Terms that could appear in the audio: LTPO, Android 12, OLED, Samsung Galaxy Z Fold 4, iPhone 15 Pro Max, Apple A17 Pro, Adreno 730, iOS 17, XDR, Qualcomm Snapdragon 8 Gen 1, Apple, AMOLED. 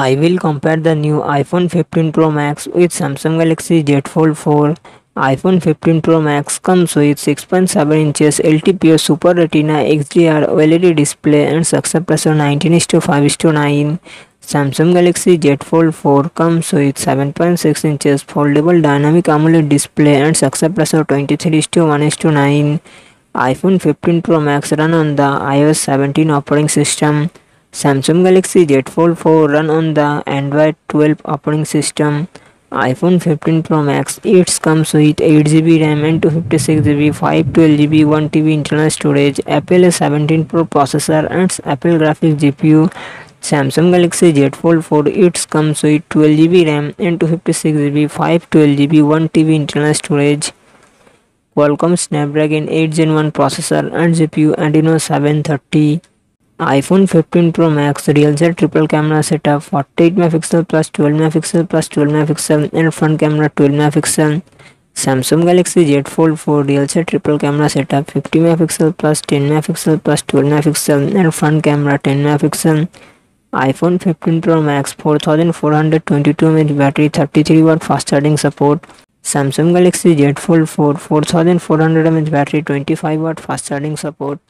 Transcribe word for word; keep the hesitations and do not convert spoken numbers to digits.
I will compare the new iPhone fifteen Pro Max with Samsung Galaxy Z Fold four. iPhone fifteen Pro Max comes with six point seven inches L T P O Super Retina X D R OLED display and success ratio nineteen is to five is to nine. Samsung Galaxy Z Fold four comes with seven point six inches foldable dynamic AMOLED display and success ratio twenty-three is to one is to nine. iPhone fifteen Pro Max run on the i O S seventeen operating system. Samsung Galaxy Z Fold four run on the Android twelve operating system. iPhone fifteen Pro Max it comes with eight G B RAM and two fifty-six G B, five twelve G B, one T B internal storage, Apple A seventeen Pro processor and Apple graphics G P U. Samsung Galaxy Z Fold four it comes with twelve G B RAM and two fifty-six G B, five twelve G B, one T B internal storage, Qualcomm Snapdragon eight Gen one processor and G P U Adreno seven thirty. iPhone fifteen Pro Max real set triple camera setup, forty-eight megapixel plus twelve megapixel plus twelve megapixel and front camera twelve megapixel. Samsung Galaxy Z Fold four real set triple camera setup, fifty megapixel plus ten megapixel plus twelve megapixel and front camera ten megapixel. iPhone fifteen Pro Max four thousand four hundred twenty-two milliamp hour battery, thirty-three watt fast charging support. Samsung Galaxy Z Fold four four thousand four hundred milliamp hour battery, twenty-five watt fast charging support.